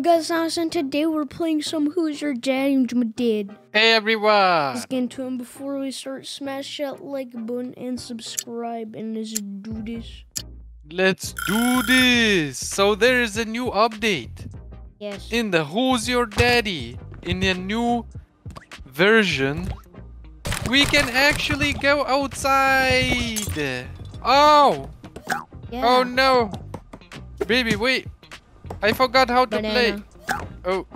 Guys, and today we're playing some Who's Your Daddy? Hey everyone! Let's get into him. Before we start, smash that like button and subscribe, and let's do this. Let's do this! So there is a new update. Yes. In the Who's Your Daddy? In a new version, we can actually go outside. Oh! Yeah. Oh no! Baby, wait! I forgot how to play. Oh,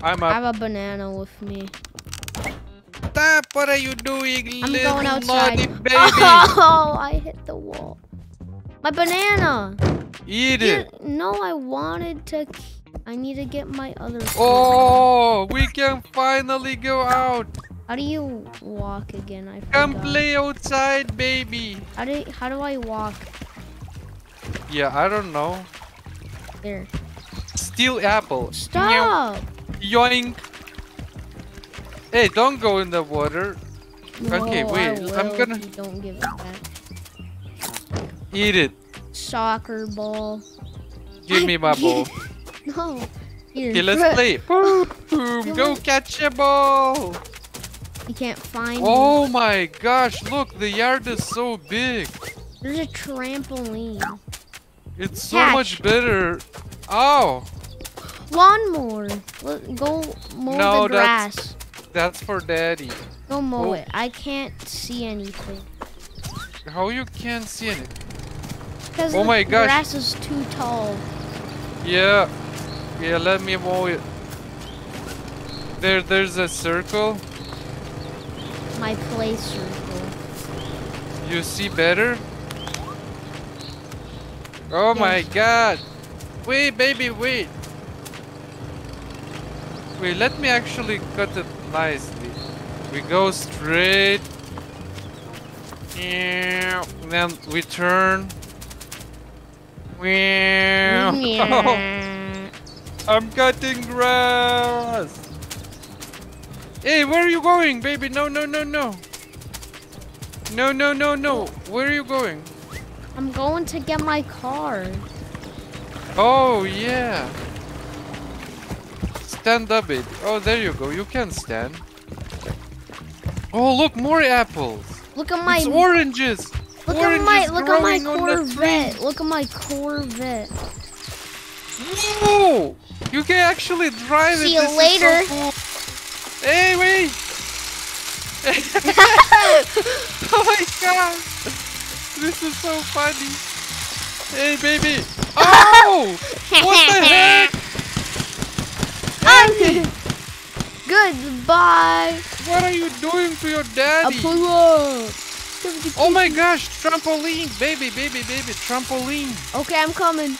I'm up. I have a banana with me. Stop! What are you doing, I'm little going outside. Naughty baby? Oh, I hit the wall. My banana! Eat it! No, I wanted to... I need to get my other... Oh, we can finally go out! How do you walk again? I forgot. Come play outside, baby! How do I walk? Yeah, I don't know. There. Steal apple. Stop! Yoink! Hey, don't go in the water. No, okay, wait. I'm gonna. Don't give it back. Eat it. Soccer ball. Give me my ball. No. Here. Okay, let's play. Boom! Go catch a ball. You can't find. Oh my gosh! Look, the yard is so big. There's a trampoline. It's so much better. Oh! Lawnmower! Go mow the grass. That's for daddy. Go mow it. I can't see anything. How you can't see it? Because the grass is too tall. Yeah. Yeah, let me mow it. There's a circle. My play circle. You see better? Oh my god! Wait, baby, wait. Wait, let me actually cut it nicely. We go straight. And then we turn. Yeah. I'm cutting grass. Hey, where are you going, baby? No, no, no, no. No, no, no, no. Where are you going? I'm going to get my car. Oh, yeah. Stand up, baby. Oh, there you go. You can stand. Oh, look, more apples. Look at my... It's oranges. Look at my... Look at my Corvette. Look at my Corvette. Whoa! You can actually drive it. See you later. So cool. Hey, wait. Oh, my God. This is so funny. Hey, baby. Oh! What the heck? Daddy! Goodbye! What are you doing to your daddy? Oh my gosh! Trampoline! Baby, baby, baby! Trampoline! Okay, I'm coming.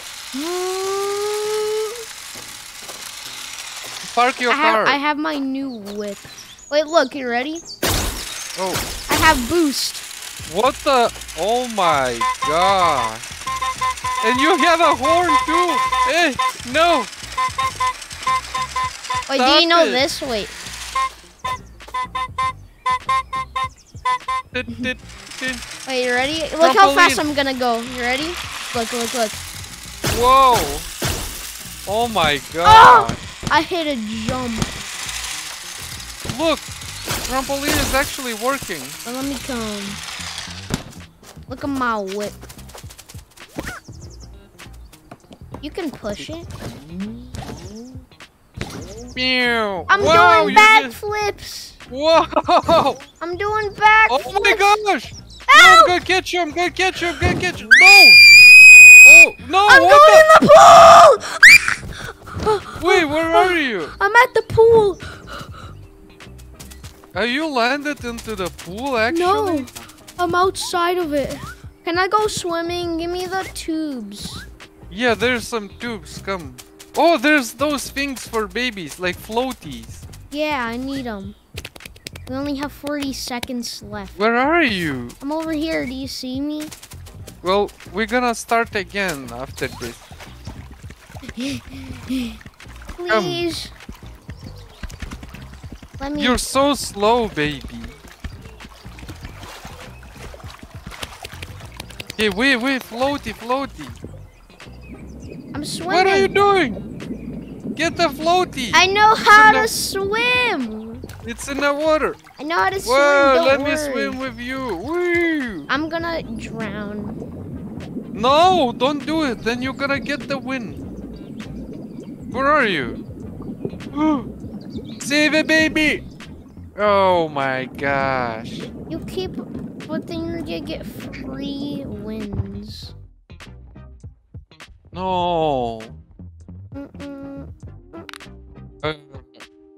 Park your car. I have my new whip. Wait, look. You ready? Oh. I have boost. What the? Oh my god. And you have a horn too! Hey, no! Wait, do you know this? Wait. Wait, you ready? Look how fast I'm gonna go. You ready? Look, look, look. Whoa! Oh my god. Oh! I hit a jump. Look! Trampoline is actually working. Let me come. Look at my whip. You can push it. Meow. I'm doing backflips. Whoa! I'm doing backflips. Oh my gosh! No, I'm gonna catch you! I'm gonna catch you! I'm gonna catch you! No! Oh no! I'm going in the pool! Wait, where are you? I'm at the pool. Are you landed into the pool? Actually, no. I'm outside of it. Can I go swimming? Give me the tubes. Yeah, there's some tubes, come. Oh, there's those things for babies, like floaties. Yeah, I need them. We only have 40 seconds left. Where are you? I'm over here, do you see me? Well, we're gonna start again after this. Please. Let me... You're so slow, baby. Hey, wait, wait, floaty, floaty. I'm swimming. What are you doing? Get the floaty! I know how to swim! It's in the water! I know how to swim, don't worry. Let me swim with you! Woo. I'm gonna drown. No! Don't do it! Then you're gonna get the wind! Where are you? Save it, baby! Oh my gosh! You keep... But then you're gonna get free wins. No!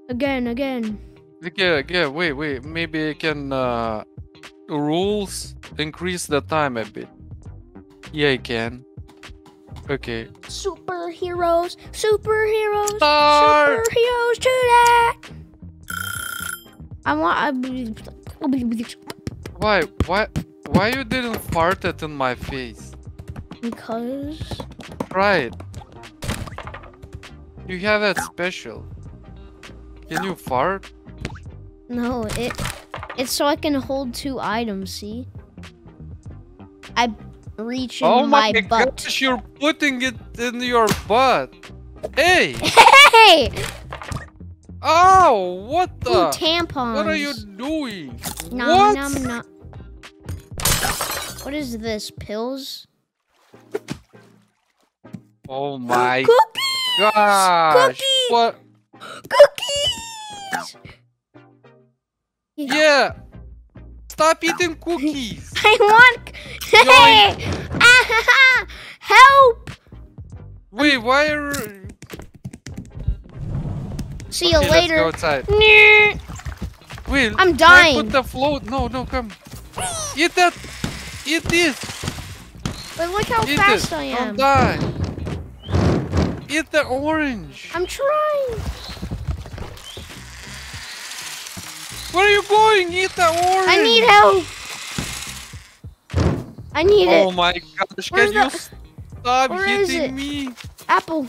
Again, wait, maybe I can rules increase the time a bit. Yeah, I can. Okay. Superheroes, Star! Superheroes to that. I want why you didn't fart it in my face? Because try it. You have that special. Can you fart? No, it's so I can hold two items, see? I reach in my butt. Oh my gosh, you're putting it in your butt. Hey! Hey! Oh, what the? Ooh, tampons. What are you doing? Nom, nom, nom. What is this, pills? Oh my gosh. Cookies! What? Cookies! Yeah! Stop eating cookies! I want... Hey! Help! Wait, why are... See you later. Let's go outside. Wait, I'm dying. Put the float. No, come. Eat that. Eat this. But look how fast I am. Don't die. Get the orange! I'm trying! Where are you going? Eat the orange! I need help! I need it! Oh my gosh, can you stop hitting me? Apple!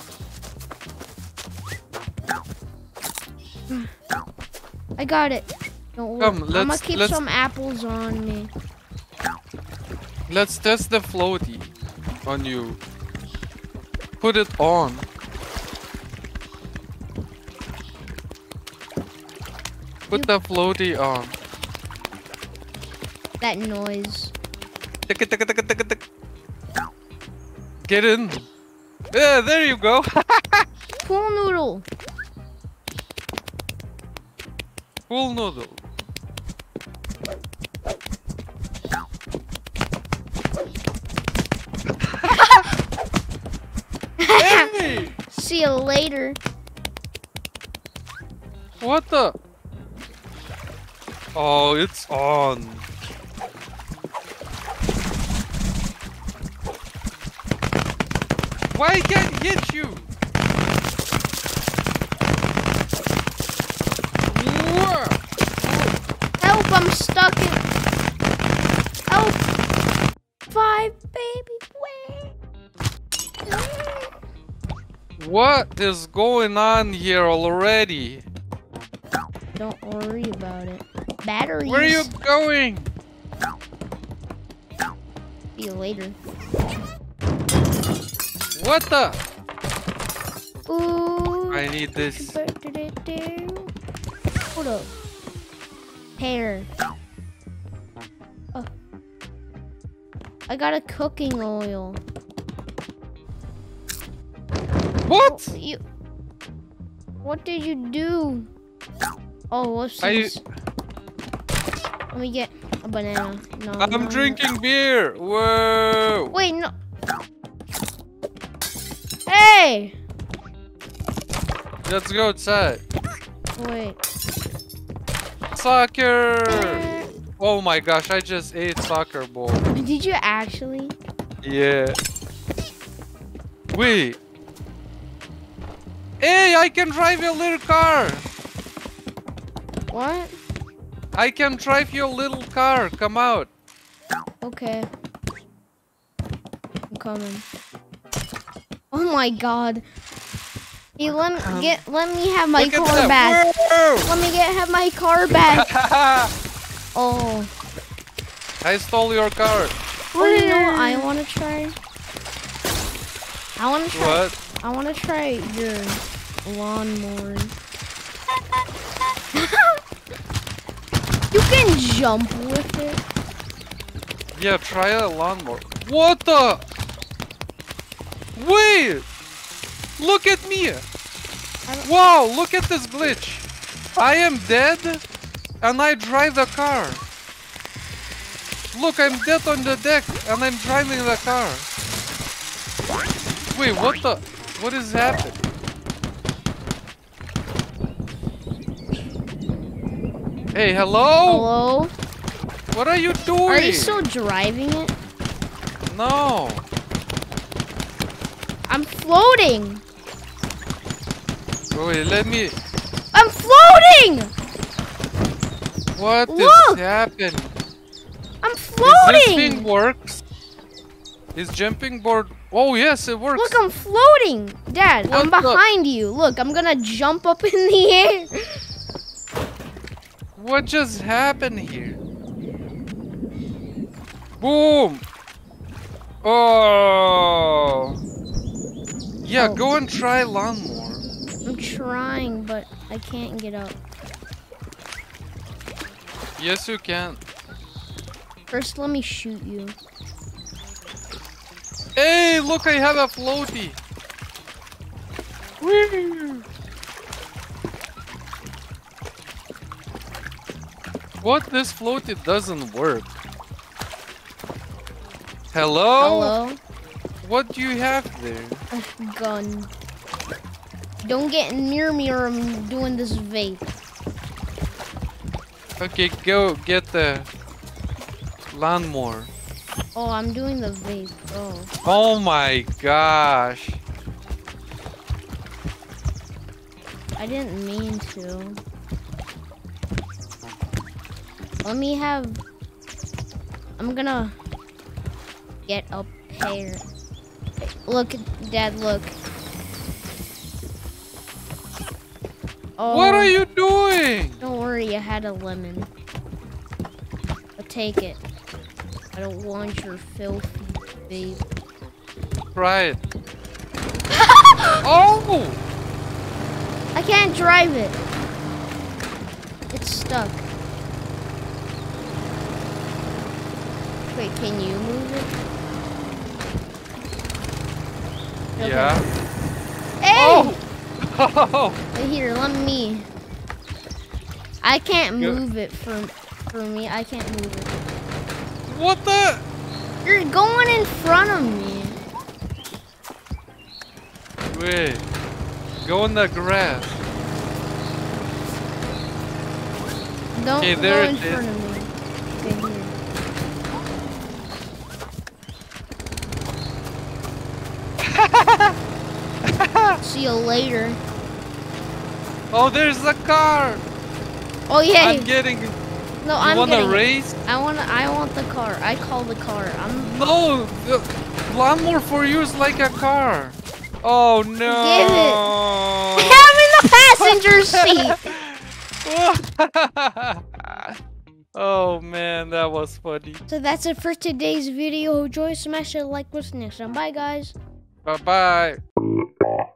I got it. Don't worry. I'm gonna keep some apples on me. Let's test the floaty on you. Put it on. Put the floaty on. That noise. Get in. Yeah, there you go. Pool noodle. Pool noodle. Hey! See you later. What the? Oh, it's on. Why can't it hit you? Help, I'm stuck in. Help. Five, baby, wait. What is going on here already? Don't worry about it. Batteries. Where are you going? See you later. What the? Ooh. I need this. Hold up. Pear. Oh. I got a cooking oil. What? Oh, you... What did you do? Oh, what's this? Let me get a banana. No, I'm drinking beer. Whoa. Wait, no. Hey. Let's go outside. Wait. Soccer. Oh my gosh, I just ate soccer ball. Did you actually? Yeah. Wait. Hey, I can drive your little car! What? I can drive your little car, come out! Okay. I'm coming. Oh my god. Hey, let me have my car back. Let me have my car back. Oh. I stole your car. Oh, you know what I wanna try? I wanna try your lawnmower. You can jump with it. Yeah, try a lawnmower. What the? Wait! Look at me! Wow, look at this glitch. I am dead and I drive the car. Look, I'm dead on the deck and I'm driving the car. Wait, what the? What is happening? Hey, hello? Hello? What are you doing? Are you still driving it? No. I'm floating. Wait, let me... I'm floating! What is happening? I'm floating! Is this thing works? Is jumping board... Oh, yes, it works. Look, I'm floating. Dad, what I'm behind you. Look, I'm gonna jump up in the air. What just happened here? Boom! Oh! Yeah, go and try lawnmower. I'm trying, but I can't get up. Yes, you can. First, let me shoot you. Hey, look, I have a floaty. Woo. What? This floaty doesn't work. Hello? Hello? What do you have there? A gun. Don't get near me or I'm doing this vape. Okay, go get the lawnmower. Oh, I'm doing the vape. Oh. Oh my gosh. I didn't mean to. Let me have... I'm gonna get up here. Look, Dad, look. Oh. What are you doing? Don't worry, I had a lemon. I'll take it. I don't want your filthy baby. Try it. Oh! I can't drive it. It's stuck. Wait, can you move it? Okay. Yeah. Hey! Oh! Here, let me. I can't move it for me. I can't move it. What the? You're going in front of me. Wait. Go in the grass. Don't go in front of me. Okay, here. See you later. Oh, there's the car. Oh yeah. I'm getting. No, I'm getting. You wanna race? I want the car. I call the car. No, the lawnmower for you is like a car. Oh no. Give it. I'm in the passenger seat. Oh man, that was funny. So that's it for today's video. Enjoy, smash it, like, what's next, and bye guys. Bye bye.